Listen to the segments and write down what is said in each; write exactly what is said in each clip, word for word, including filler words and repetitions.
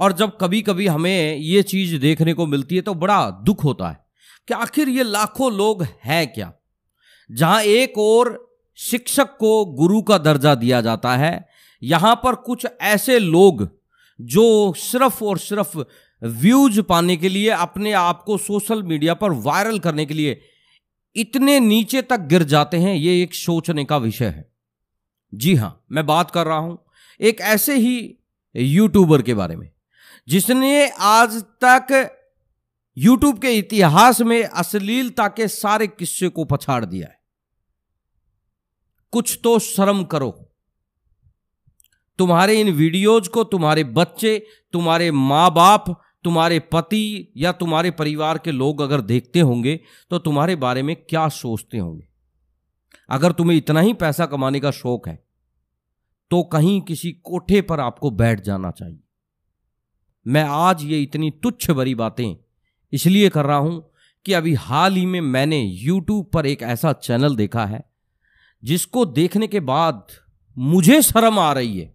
और जब कभी कभी हमें ये चीज़ देखने को मिलती है तो बड़ा दुख होता है कि आखिर ये लाखों लोग हैं क्या। जहाँ एक और शिक्षक को गुरु का दर्जा दिया जाता है, यहाँ पर कुछ ऐसे लोग जो सिर्फ और सिर्फ व्यूज पाने के लिए, अपने आप को सोशल मीडिया पर वायरल करने के लिए इतने नीचे तक गिर जाते हैं, ये एक सोचने का विषय है। जी हाँ, मैं बात कर रहा हूँ एक ऐसे ही यूट्यूबर के बारे में जिसने आज तक यूट्यूब के इतिहास में अश्लीलता के सारे किस्से को पछाड़ दिया है। कुछ तो शर्म करो। तुम्हारे इन वीडियोज को तुम्हारे बच्चे, तुम्हारे माँ बाप, तुम्हारे पति या तुम्हारे परिवार के लोग अगर देखते होंगे तो तुम्हारे बारे में क्या सोचते होंगे। अगर तुम्हें इतना ही पैसा कमाने का शौक है तो कहीं किसी कोठे पर आपको बैठ जाना चाहिए। मैं आज ये इतनी तुच्छ भरी बातें इसलिए कर रहा हूं कि अभी हाल ही में मैंने YouTube पर एक ऐसा चैनल देखा है जिसको देखने के बाद मुझे शर्म आ रही है।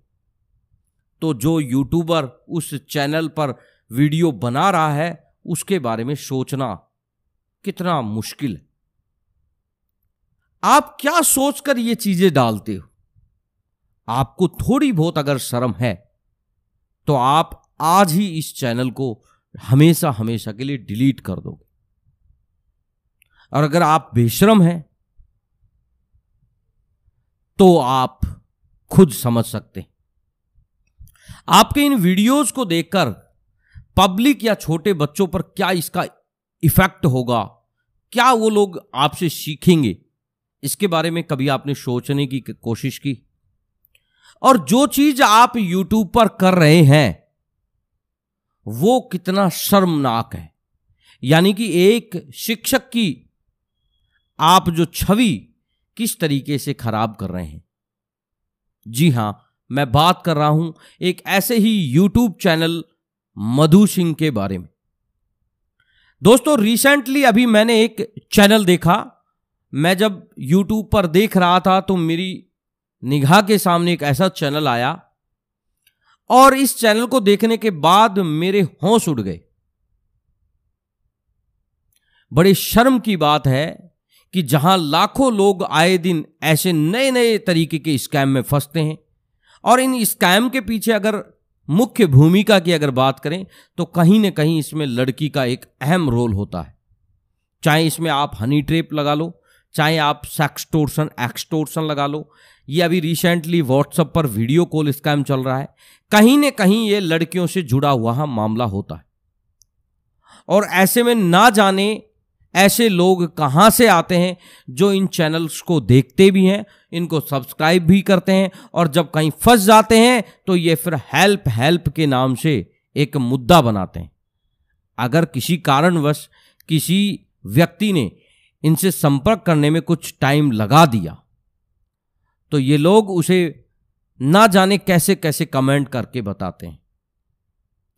तो जो यूट्यूबर उस चैनल पर वीडियो बना रहा है उसके बारे में सोचना कितना मुश्किल है। आप क्या सोचकर ये चीजें डालते हो? आपको थोड़ी बहुत अगर शर्म है तो आप आज ही इस चैनल को हमेशा हमेशा के लिए डिलीट कर दोगे। और अगर आप बेशर्म हैं तो आप खुद समझ सकते हैं। आपके इन वीडियोस को देखकर पब्लिक या छोटे बच्चों पर क्या इसका इफेक्ट होगा, क्या वो लोग आपसे सीखेंगे, इसके बारे में कभी आपने सोचने की कोशिश की? और जो चीज आप YouTube पर कर रहे हैं वो कितना शर्मनाक है। यानी कि एक शिक्षक की आप जो छवि किस तरीके से खराब कर रहे हैं। जी हां, मैं बात कर रहा हूं एक ऐसे ही यूट्यूब चैनल मधु सिंह के बारे में। दोस्तों, रिसेंटली अभी मैंने एक चैनल देखा। मैं जब यूट्यूब पर देख रहा था तो मेरी निगाह के सामने एक ऐसा चैनल आया और इस चैनल को देखने के बाद मेरे होश उड़ गए। बड़े शर्म की बात है कि जहां लाखों लोग आए दिन ऐसे नए नए तरीके के स्कैम में फंसते हैं और इन स्कैम के पीछे अगर मुख्य भूमिका की अगर बात करें तो कहीं ना कहीं इसमें लड़की का एक अहम रोल होता है। चाहे इसमें आप हनी ट्रैप लगा लो, चाहे आप सेक्सटोर्शन एक्सटोर्शन लगा लो। ये अभी रिसेंटली व्हाट्सएप पर वीडियो कॉल स्कैम चल रहा है, कहीं ना कहीं ये लड़कियों से जुड़ा हुआ मामला होता है। और ऐसे में ना जाने ऐसे लोग कहाँ से आते हैं जो इन चैनल्स को देखते भी हैं, इनको सब्सक्राइब भी करते हैं और जब कहीं फंस जाते हैं तो ये फिर हेल्प हेल्प के नाम से एक मुद्दा बनाते हैं। अगर किसी कारणवश किसी व्यक्ति ने इनसे संपर्क करने में कुछ टाइम लगा दिया तो ये लोग उसे ना जाने कैसे कैसे कमेंट करके बताते हैं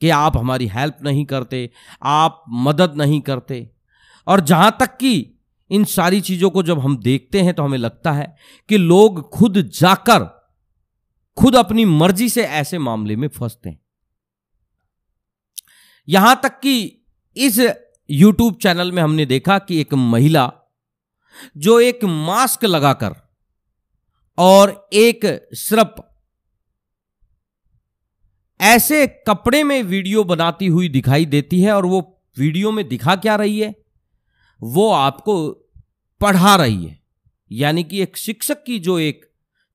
कि आप हमारी हेल्प नहीं करते, आप मदद नहीं करते। और जहां तक कि इन सारी चीजों को जब हम देखते हैं तो हमें लगता है कि लोग खुद जाकर खुद अपनी मर्जी से ऐसे मामले में फंसते हैं। यहां तक कि इस यूट्यूब चैनल में हमने देखा कि एक महिला जो एक मास्क लगाकर और एक सिर्फ ऐसे कपड़े में वीडियो बनाती हुई दिखाई देती है और वो वीडियो में दिखा क्या रही है, वो आपको पढ़ा रही है। यानी कि एक शिक्षक की जो एक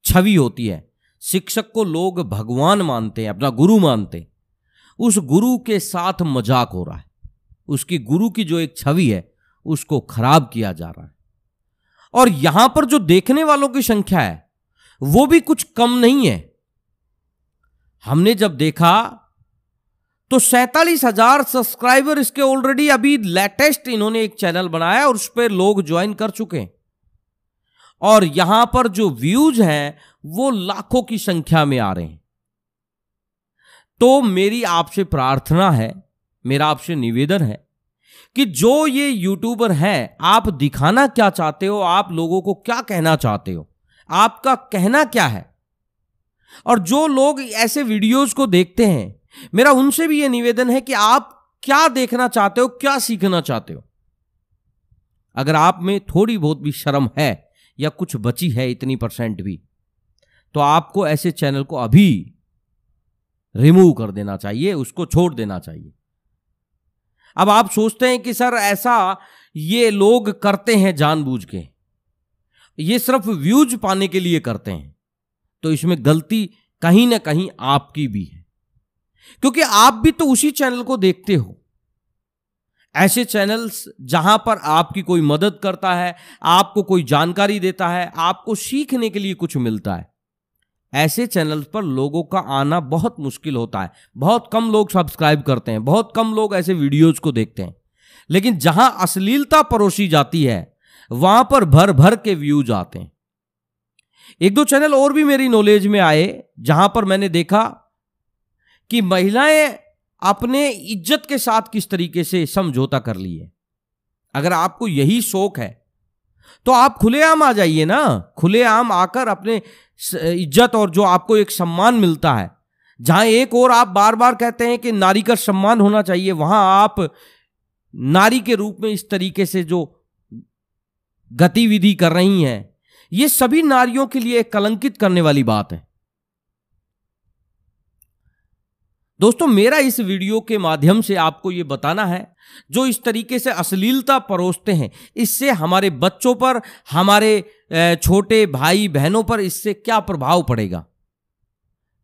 छवि होती है, शिक्षक को लोग भगवान मानते हैं, अपना गुरु मानते हैं, उस गुरु के साथ मजाक हो रहा है। उसकी गुरु की जो एक छवि है उसको खराब किया जा रहा है। और यहां पर जो देखने वालों की संख्या है वो भी कुछ कम नहीं है। हमने जब देखा तो सैंतालीस हजार सब्सक्राइबर इसके ऑलरेडी अभी लेटेस्ट इन्होंने एक चैनल बनाया और उस पर लोग ज्वाइन कर चुके हैं। और यहां पर जो व्यूज हैं वो लाखों की संख्या में आ रहे हैं। तो मेरी आपसे प्रार्थना है, मेरा आपसे निवेदन है कि जो ये यूट्यूबर हैं, आप दिखाना क्या चाहते हो, आप लोगों को क्या कहना चाहते हो, आपका कहना क्या है। और जो लोग ऐसे वीडियोस को देखते हैं मेरा उनसे भी यह निवेदन है कि आप क्या देखना चाहते हो, क्या सीखना चाहते हो। अगर आप में थोड़ी बहुत भी शर्म है या कुछ बची है इतनी परसेंट भी, तो आपको ऐसे चैनल को अभी रिमूव कर देना चाहिए, उसको छोड़ देना चाहिए। अब आप सोचते हैं कि सर ऐसा ये लोग करते हैं जानबूझ के, ये सिर्फ व्यूज पाने के लिए करते हैं, तो इसमें गलती कहीं ना कहीं आपकी भी है, क्योंकि आप भी तो उसी चैनल को देखते हो। ऐसे चैनल्स जहां पर आपकी कोई मदद करता है, आपको कोई जानकारी देता है, आपको सीखने के लिए कुछ मिलता है, ऐसे चैनल्स पर लोगों का आना बहुत मुश्किल होता है। बहुत कम लोग सब्सक्राइब करते हैं, बहुत कम लोग ऐसे वीडियोज को देखते हैं। लेकिन जहां अश्लीलता परोसी जाती है वहां पर भर भर के व्यूज आते हैं। एक दो चैनल और भी मेरी नॉलेज में आए जहां पर मैंने देखा कि महिलाएं अपने इज्जत के साथ किस तरीके से समझौता कर ली है। अगर आपको यही शौक है तो आप खुलेआम आ जाइए ना, खुलेआम आकर अपने इज्जत और जो आपको एक सम्मान मिलता है, जहां एक और आप बार बार कहते हैं कि नारी का सम्मान होना चाहिए, वहां आप नारी के रूप में इस तरीके से जो गतिविधि कर रही हैं, यह सभी नारियों के लिए कलंकित करने वाली बात है। दोस्तों, मेरा इस वीडियो के माध्यम से आपको यह बताना है, जो इस तरीके से अश्लीलता परोसते हैं, इससे हमारे बच्चों पर, हमारे छोटे भाई बहनों पर इससे क्या प्रभाव पड़ेगा।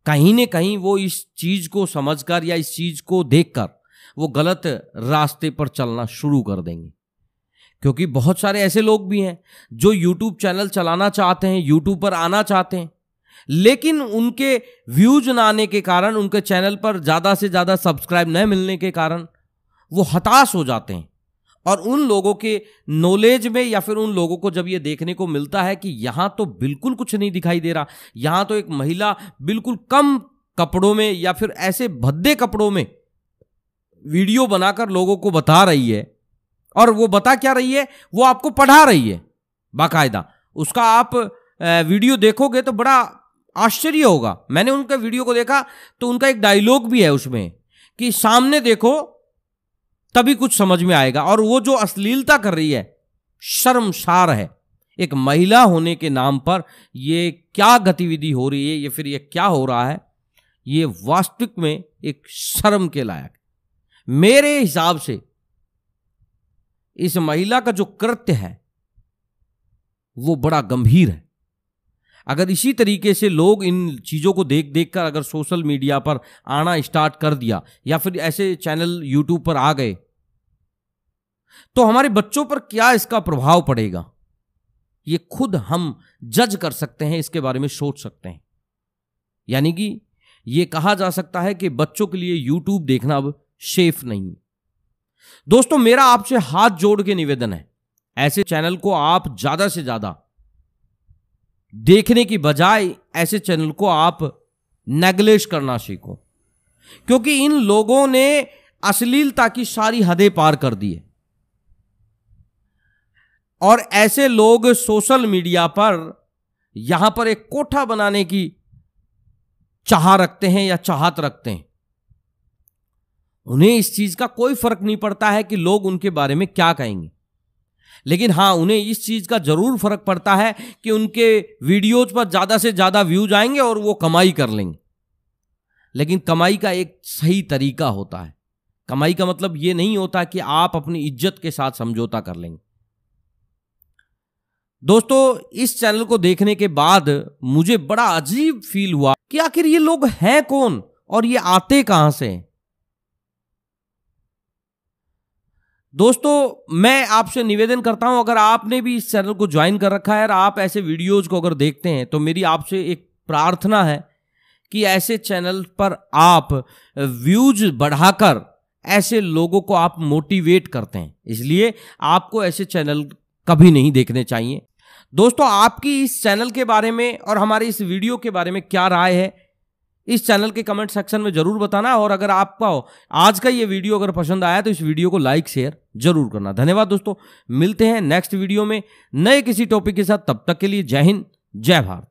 कहीं ना कहीं वो इस चीज को समझकर या इस चीज को देखकर वो गलत रास्ते पर चलना शुरू कर देंगे, क्योंकि बहुत सारे ऐसे लोग भी हैं जो यूट्यूब चैनल चलाना चाहते हैं, यूट्यूब पर आना चाहते हैं, लेकिन उनके व्यूज ना आने के कारण, उनके चैनल पर ज़्यादा से ज़्यादा सब्सक्राइब न मिलने के कारण वो हताश हो जाते हैं। और उन लोगों के नॉलेज में या फिर उन लोगों को जब ये देखने को मिलता है कि यहाँ तो बिल्कुल कुछ नहीं दिखाई दे रहा, यहाँ तो एक महिला बिल्कुल कम कपड़ों में या फिर ऐसे भद्दे कपड़ों में वीडियो बनाकर लोगों को बता रही है, और वो बता क्या रही है, वो आपको पढ़ा रही है बाकायदा। उसका आप वीडियो देखोगे तो बड़ा आश्चर्य होगा। मैंने उनका वीडियो को देखा तो उनका एक डायलॉग भी है उसमें कि सामने देखो तभी कुछ समझ में आएगा। और वो जो अश्लीलता कर रही है शर्मसार है। एक महिला होने के नाम पर ये क्या गतिविधि हो रही है या फिर ये क्या हो रहा है, ये वास्तविक में एक शर्म के लायक। मेरे हिसाब से इस महिला का जो कृत्य है वो बड़ा गंभीर है। अगर इसी तरीके से लोग इन चीज़ों को देख देख कर अगर सोशल मीडिया पर आना स्टार्ट कर दिया या फिर ऐसे चैनल यूट्यूब पर आ गए, तो हमारे बच्चों पर क्या इसका प्रभाव पड़ेगा, ये खुद हम जज कर सकते हैं, इसके बारे में सोच सकते हैं। यानी कि ये कहा जा सकता है कि बच्चों के लिए यूट्यूब देखना अब सेफ नहीं। दोस्तों, मेरा आपसे हाथ जोड़ के निवेदन है, ऐसे चैनल को आप ज़्यादा से ज़्यादा देखने की बजाय ऐसे चैनल को आप नेगलेक्ट करना सीखो, क्योंकि इन लोगों ने अश्लीलता की सारी हदें पार कर दी है। और ऐसे लोग सोशल मीडिया पर यहां पर एक कोठा बनाने की चाह रखते हैं या चाहत रखते हैं। उन्हें इस चीज का कोई फर्क नहीं पड़ता है कि लोग उनके बारे में क्या कहेंगे, लेकिन हाँ, उन्हें इस चीज़ का ज़रूर फर्क पड़ता है कि उनके वीडियोज़ पर ज़्यादा से ज़्यादा व्यूज आएंगे और वो कमाई कर लेंगे। लेकिन कमाई का एक सही तरीका होता है। कमाई का मतलब ये नहीं होता कि आप अपनी इज्जत के साथ समझौता कर लेंगे। दोस्तों, इस चैनल को देखने के बाद मुझे बड़ा अजीब फील हुआ कि आखिर ये लोग हैं कौन और ये आते कहाँ से हैं। दोस्तों, मैं आपसे निवेदन करता हूं, अगर आपने भी इस चैनल को ज्वाइन कर रखा है और आप ऐसे वीडियोज़ को अगर देखते हैं, तो मेरी आपसे एक प्रार्थना है कि ऐसे चैनल पर आप व्यूज बढ़ाकर ऐसे लोगों को आप मोटिवेट करते हैं, इसलिए आपको ऐसे चैनल कभी नहीं देखने चाहिए। दोस्तों, आपकी इस चैनल के बारे में और हमारे इस वीडियो के बारे में क्या राय है, इस चैनल के कमेंट सेक्शन में जरूर बताना। और अगर आपका आज का ये वीडियो अगर पसंद आया तो इस वीडियो को लाइक शेयर जरूर करना। धन्यवाद दोस्तों, मिलते हैं नेक्स्ट वीडियो में नए किसी टॉपिक के साथ। तब तक के लिए जय हिंद, जय भारत।